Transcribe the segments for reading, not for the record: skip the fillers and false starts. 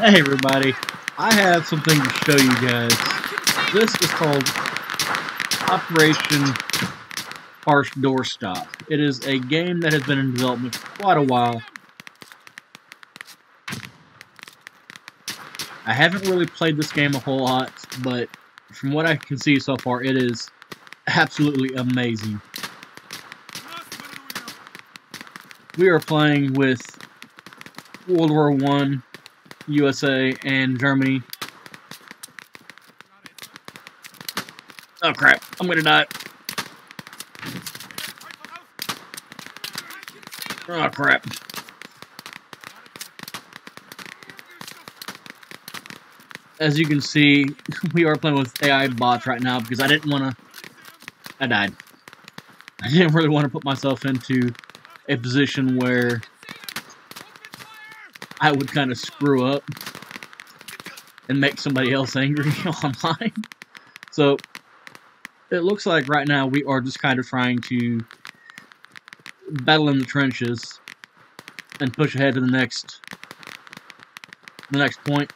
Hey everybody, I have something to show you guys. This is called Operation Harsh Doorstop. It is a game that has been in development for quite a while. I haven't really played this game a whole lot, but from what I can see so far, it is absolutely amazing. We are playing with World War I, USA, and Germany. Oh crap, I'm gonna die. Oh crap. As you can see, we are playing with AI bots right now because I died. I didn't really want to put myself into a position where I would kind of screw up and make somebody else angry online. So it looks like right now we are just kind of trying to battle in the trenches and push ahead to the next point.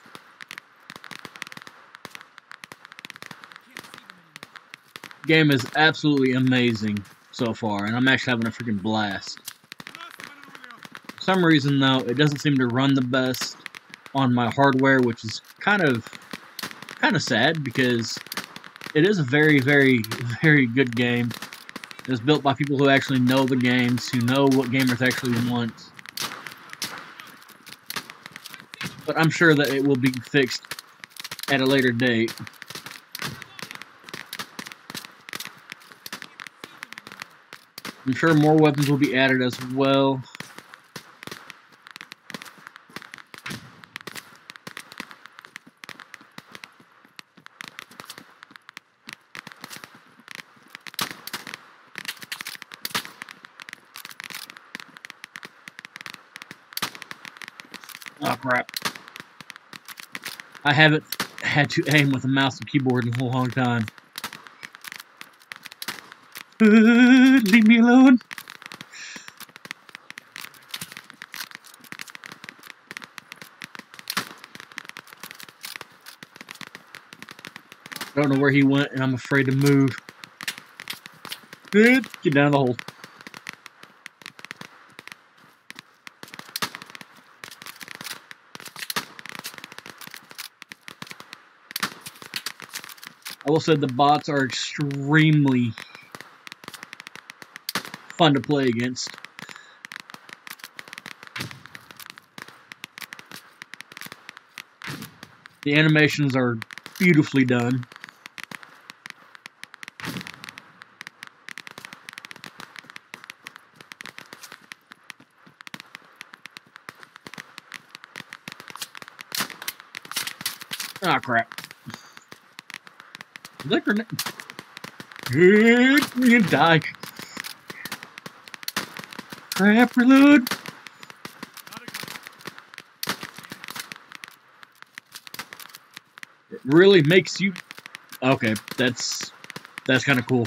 Game is absolutely amazing so far, and I'm actually having a freaking blast. For some reason, though, it doesn't seem to run the best on my hardware, which is kind of sad because it is a very, very, very good game. It's built by people who actually know the games, who know what gamers actually want. But I'm sure that it will be fixed at a later date. I'm sure more weapons will be added as well. Oh crap. I haven't had to aim with a mouse and keyboard in a long time. Leave me alone. I don't know where he went, and I'm afraid to move. Good, get down the hole. I will say the bots are extremely fun to play against. The animations are beautifully done. Ah, crap. Is that grenade? Good, you die. Crap, reload! It really makes you... Okay, that's kind of cool.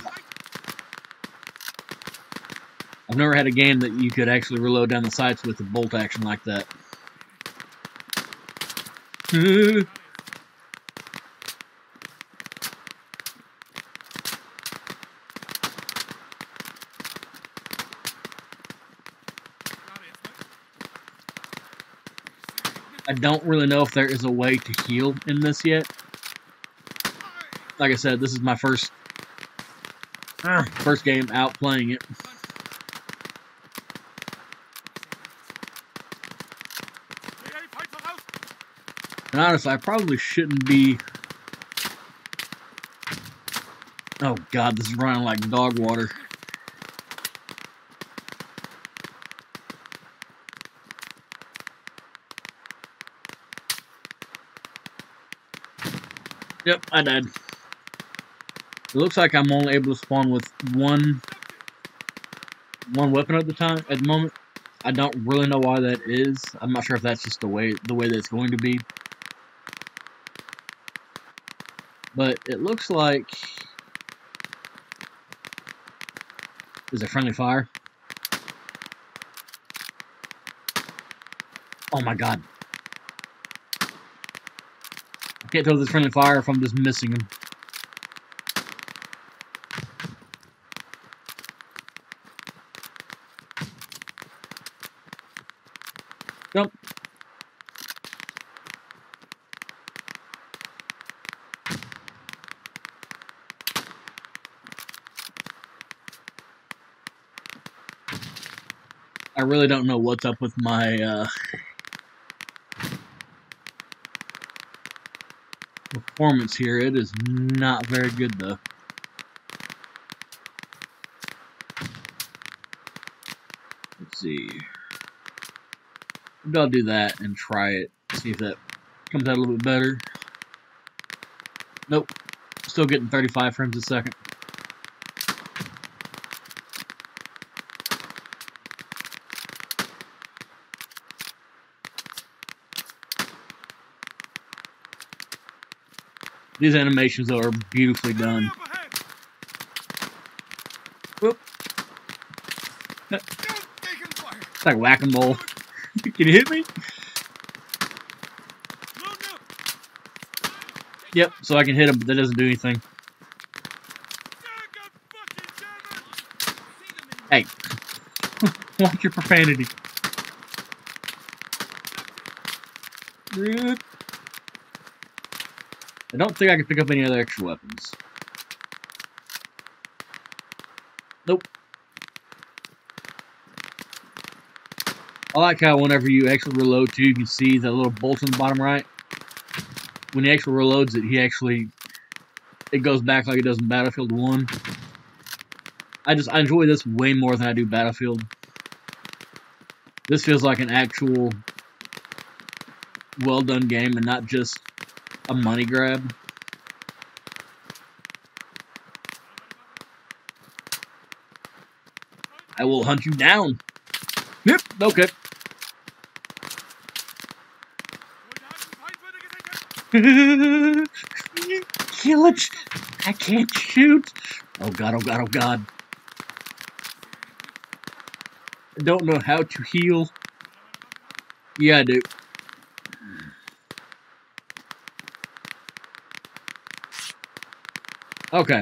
I've never had a game that you could actually reload down the sights with a bolt action like that. I don't really know if there is a way to heal in this yet. Like I said, this is my first game out playing it. And honestly, I probably shouldn't be... Oh god, this is running like dog water. Yep, I died. It looks like I'm only able to spawn with one weapon at the time. At the moment, I don't really know why that is. I'm not sure if that's just the way that's going to be. But it looks like is it friendly fire? Oh my god! Can't tell this friendly fire if I'm just missing him. Nope. I really don't know what's up with my performance here. It is not very good though. Let's see. I'll do that and try it. See if that comes out a little bit better. Nope. Still getting 35 frames a second. These animations though, are beautifully done. Whoop. It's like whack-a-mole. Can you hit me? Yep, so I can hit him, but that doesn't do anything. Hey. Watch your profanity. I don't think I can pick up any other extra weapons. Nope. I like how whenever you actually reload too, you can see the little bolt in the bottom right. When he actually reloads it, he actually, it goes back like it does in Battlefield 1. I enjoy this way more than I do Battlefield. This feels like an actual well done game and not just a money grab. I will hunt you down. Yep, okay. Kill it! I can't shoot! Oh god, oh god, oh god. I don't know how to heal. Yeah, I do. Okay.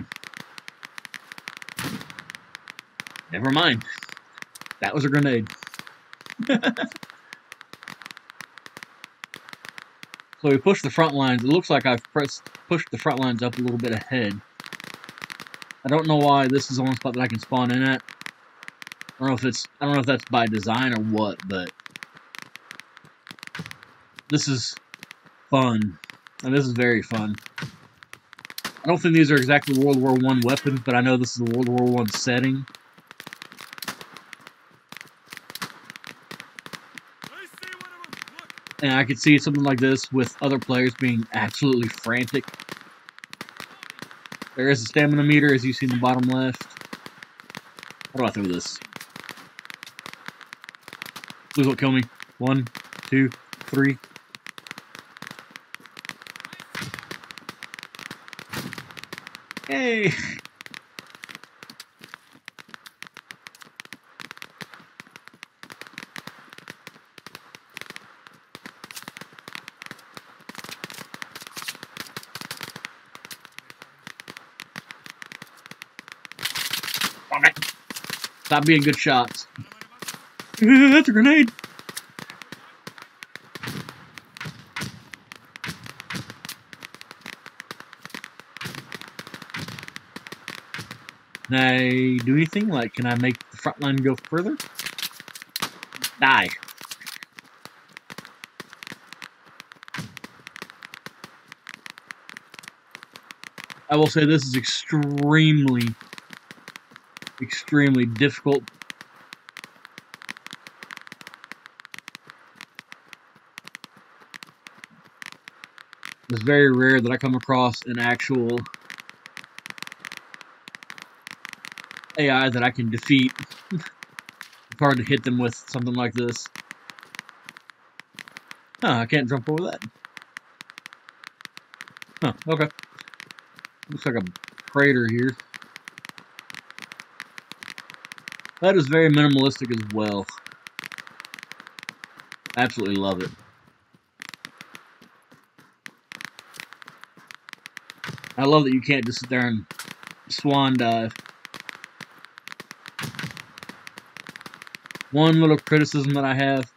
Never mind. That was a grenade. So we push the front lines. It looks like I've pushed the front lines up a little bit ahead. I don't know why this is the only spot that I can spawn in at. I don't know if that's by design or what, but this is fun. And this is very fun. I don't think these are exactly World War I weapons, but I know this is a World War I setting. And I could see something like this with other players being absolutely frantic. There is a stamina meter, as you see in the bottom left. How do I throw this? Please don't kill me. 1, 2, 3. Hey! Stop being good shots. That's a grenade! Can I do anything? Like, can I make the front line go further? Die. I will say this is extremely difficult. It's very rare that I come across an actual AI that I can defeat. It's hard to hit them with something like this. Huh, I can't jump over that. Huh, okay. Looks like a crater here. That is very minimalistic as well. Absolutely love it. I love that you can't just sit there and swan dive. One little criticism that I have,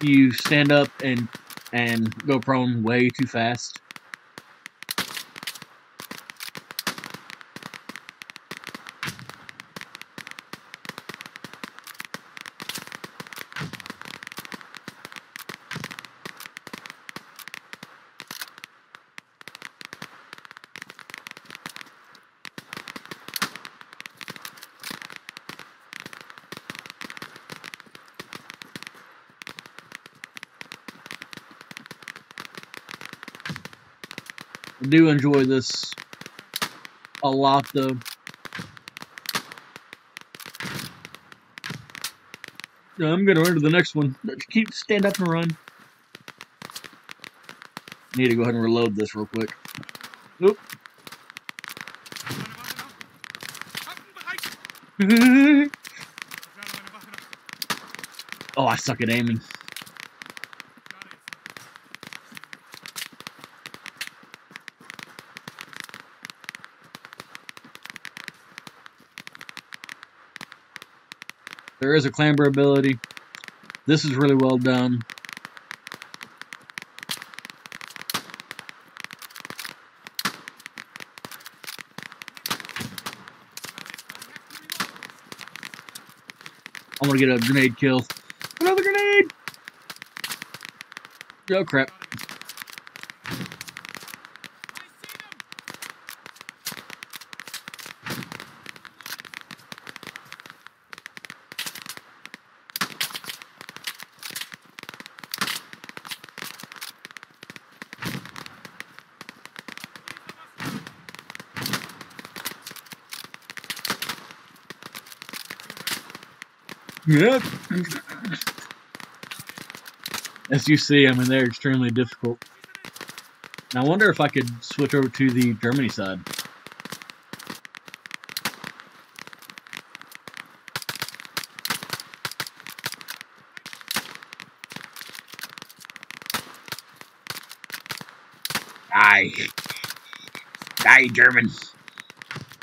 you stand up and go prone way too fast. I do enjoy this a lot, though. I'm gonna run to the next one. Keep stand up and run. Need to go ahead and reload this real quick. Nope. Oh, I suck at aiming. There is a clamber ability. This is really well done. I'm gonna get a grenade kill. Another grenade! Oh crap. Yep. As you see, I mean, they're extremely difficult. And I wonder if I could switch over to the Germany side. Die. Die, Germans.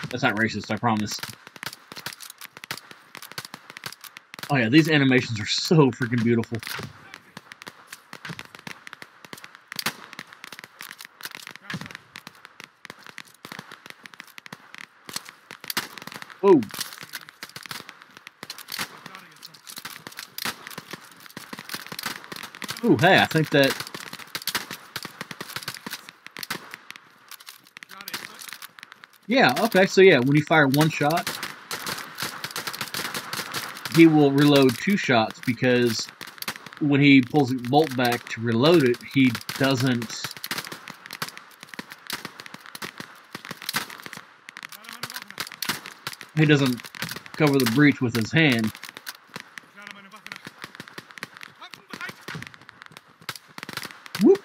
That's not racist, I promise. Oh yeah, these animations are so freaking beautiful. Whoa. Ooh, hey, I think that... Yeah, okay, so yeah, when you fire one shot, he will reload two shots, because when he pulls the bolt back to reload it, he doesn't... He doesn't cover the breach with his hand. Whoop!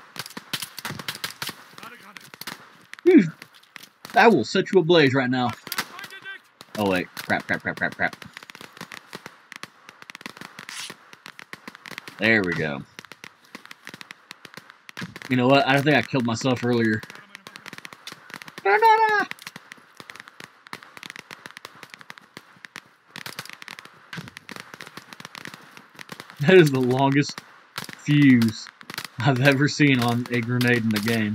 I will set you ablaze right now. Oh wait, crap. There we go. You know what? I think I killed myself earlier. Banana! That is the longest fuse I've ever seen on a grenade in the game.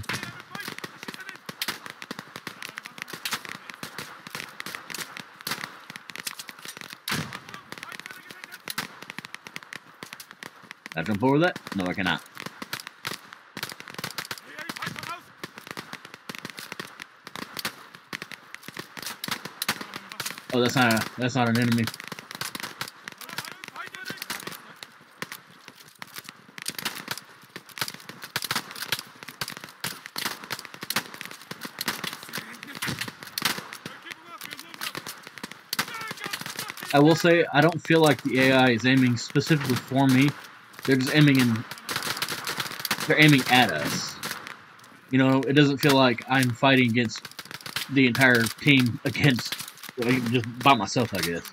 Can I jump over that? No, I cannot. Oh, that's not an enemy. I will say, I don't feel like the AI is aiming specifically for me. They're just aiming in. They're aiming at us. You know, it doesn't feel like I'm fighting against the entire team against, like, just by myself, I guess.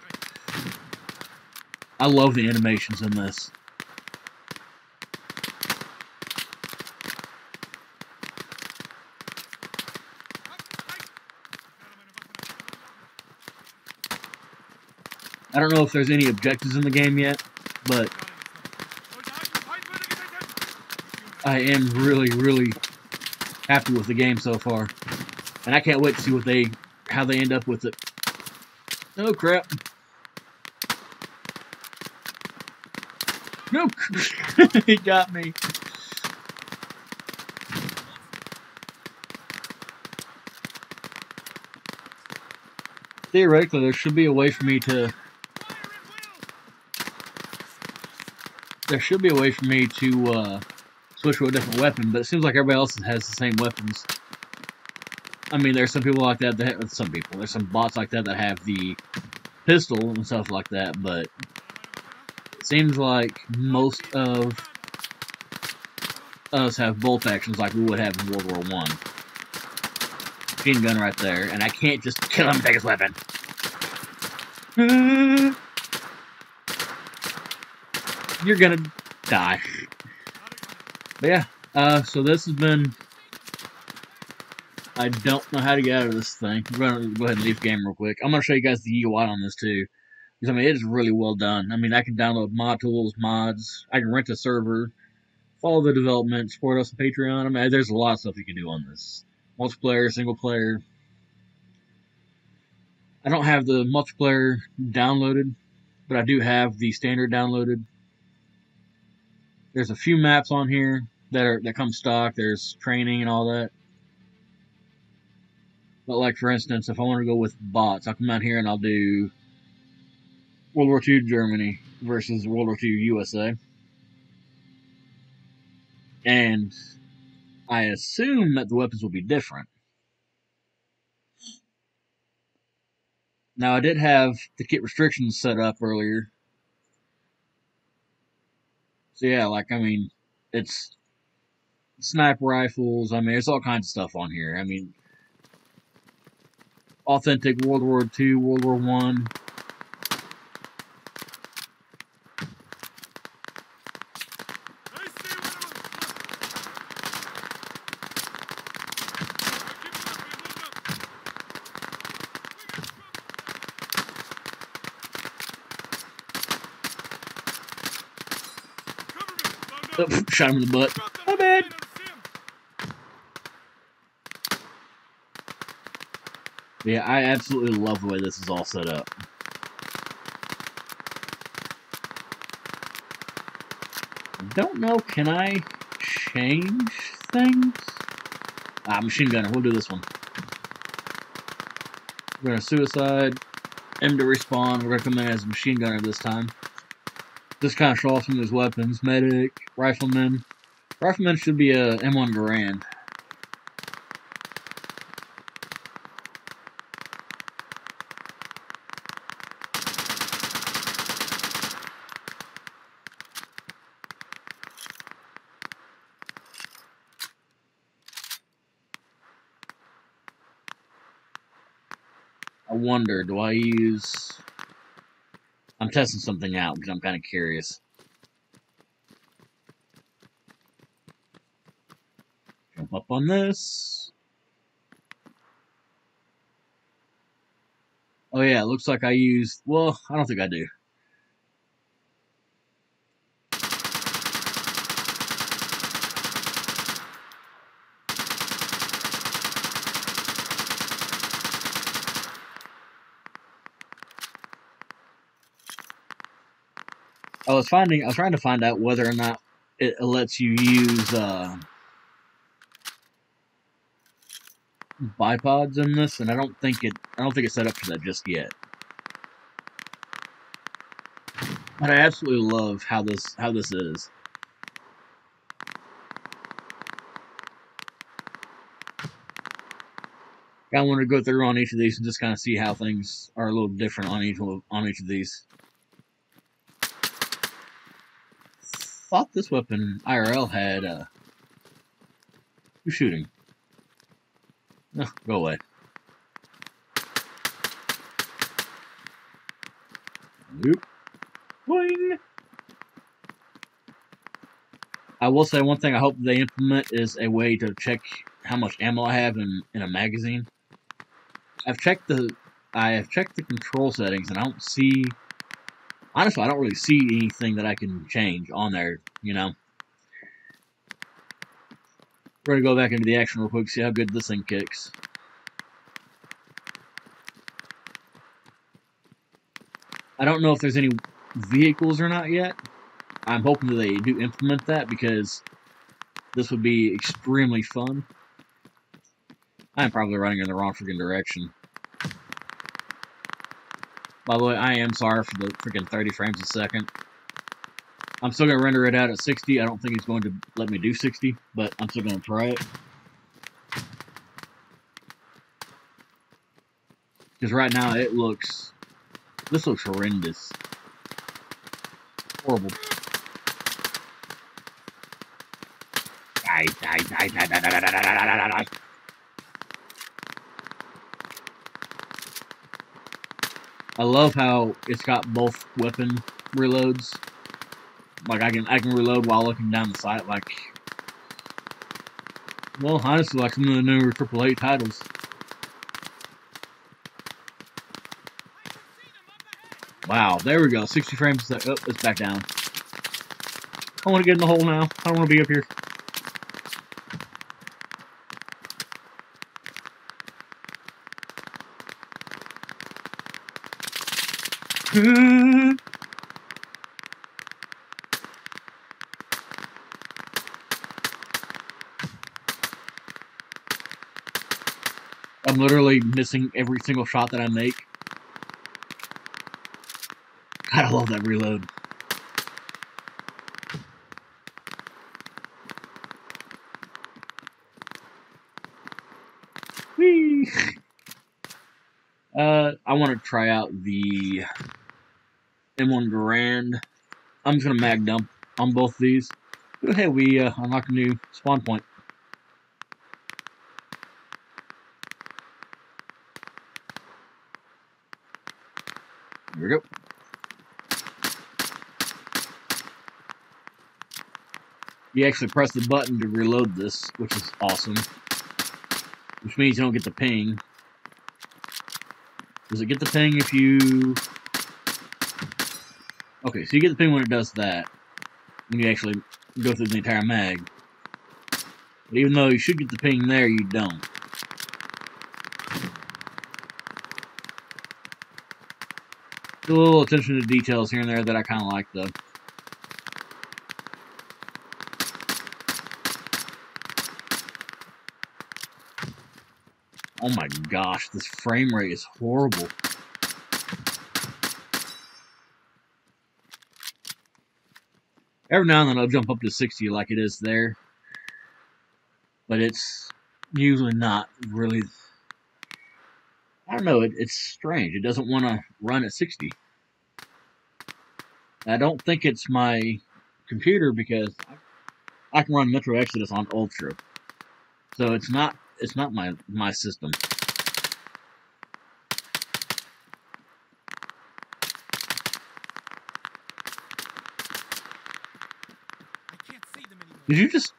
I love the animations in this. I don't know if there's any objectives in the game yet, but I am really happy with the game so far, and I can't wait to see what they, how they end up with it. Oh crap! No, he got me. Theoretically, there should be a way for me to. There should be a way for me to switch to a different weapon, but it seems like everybody else has the same weapons. I mean, there's some people like that that have, some people. There's some bots like that that have the pistol and stuff like that, but it seems like most of us have bolt actions like we would have in World War I. Machine gun right there, and I can't just kill him and take his weapon. You're gonna die. But yeah, so this has been... I don't know how to get out of this thing. I'm going to go ahead and leave the game real quick. I'm going to show you guys the UI on this too. Because, I mean, it is really well done. I mean, I can download mod tools, mods. I can rent a server, follow the development, support us on Patreon. I mean, there's a lot of stuff you can do on this. Multiplayer, single player. I don't have the multiplayer downloaded, but I do have the standard downloaded. There's a few maps on here that come stock. There's training and all that. But, like, for instance, if I want to go with bots, I'll come out here and I'll do World War II Germany versus World War II USA. And I assume that the weapons will be different. Now, I did have the kit restrictions set up earlier. So, yeah, like, I mean, it's sniper rifles. I mean, there's all kinds of stuff on here. I mean... authentic World War II, World War I. Oh, shot him in the butt. My bad. Yeah, I absolutely love the way this is all set up. Don't know, can I change things? Ah, machine gunner, we'll do this one. We're gonna suicide, M to respawn, we're gonna come in as a machine gunner this time. This kind of shows off some of his weapons, medic, rifleman. Rifleman should be a M1 Garand. I wonder, do I use... I'm testing something out because I'm kind of curious. Jump up on this. Oh yeah, it looks like I used... well, I don't think I do. I was trying to find out whether or not it lets you use bipods in this, and I don't think it's set up for that just yet. But I absolutely love how this is. I want to go through on each of these and just kind of see how things are a little different on each of these. I thought this weapon IRL had who's shooting? No, go away. Nope. Boing. I will say one thing I hope they implement is a way to check how much ammo I have in a magazine. I have checked the control settings and I don't see honestly, I don't really see anything that I can change on there, you know. We're going to go back into the action real quick, see how good this thing kicks. I don't know if there's any vehicles or not yet. I'm hoping that they do implement that, because this would be extremely fun. I'm probably running in the wrong freaking direction. By the way, I am sorry for the freaking 30 frames a second. I'm still going to render it out at 60. I don't think it's going to let me do 60, but I'm still going to try it. Because right now it looks... this looks horrendous. Horrible. Die. I love how it's got both weapon reloads. Like I can reload while looking down the sight. Like, well, honestly, like some of the newer AAA titles. Wow, there we go. 60 frames a second. Oh, it's back down. I want to get in the hole now. I don't want to be up here. I'm literally missing every single shot that I make. God, I love that reload. Whee! I want to try out the M1 Garand. I'm just gonna mag dump on both these. Go ahead, we unlock a new spawn point. Here we go. You actually press the button to reload this, which is awesome. Which means you don't get the ping. Does it get the ping if you... okay, so you get the ping when it does that, when you actually go through the entire mag. But even though you should get the ping there, you don't. A little attention to details here and there that I kind of like, though. Oh my gosh, this frame rate is horrible. Every now and then I'll jump up to 60 like it is there. But it's usually not really... I don't know, it's strange. It doesn't want to run at 60. I don't think it's my computer, because I can run Metro Exodus on Ultra. So it's not my system. Did you just...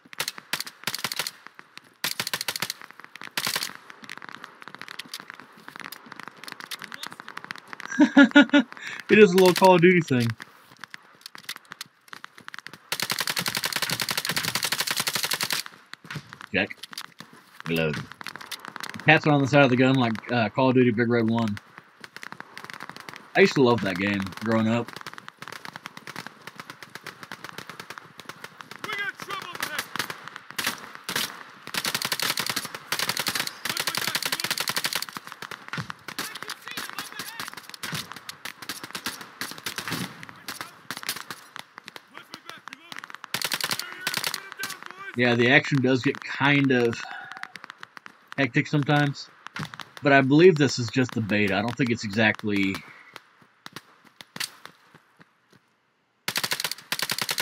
It is a little Call of Duty thing. Check. Reload. Cats are on the side of the gun like Call of Duty Big Red 1. I used to love that game growing up. Yeah, the action does get kind of hectic sometimes, but I believe this is just the beta. I don't think it's exactly...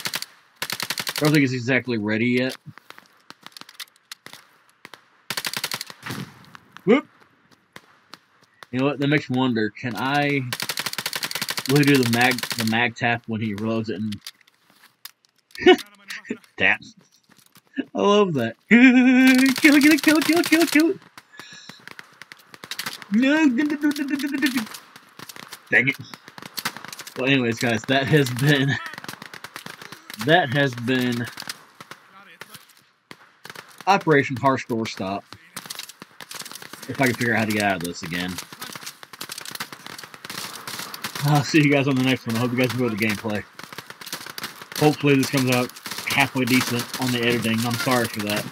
I don't think it's exactly ready yet. Whoop! You know what? That makes me wonder, can I really do the mag tap when he reloads it and... tap. I love that. Kill it, kill it, kill it, kill it, kill it, kill it. No. Dang it. Well, anyways, guys, that has been Operation Harsh Doorstop. If I can figure out how to get out of this again. I'll see you guys on the next one. I hope you guys enjoy the gameplay. Hopefully this comes out halfway decent on the editing. I'm sorry for that.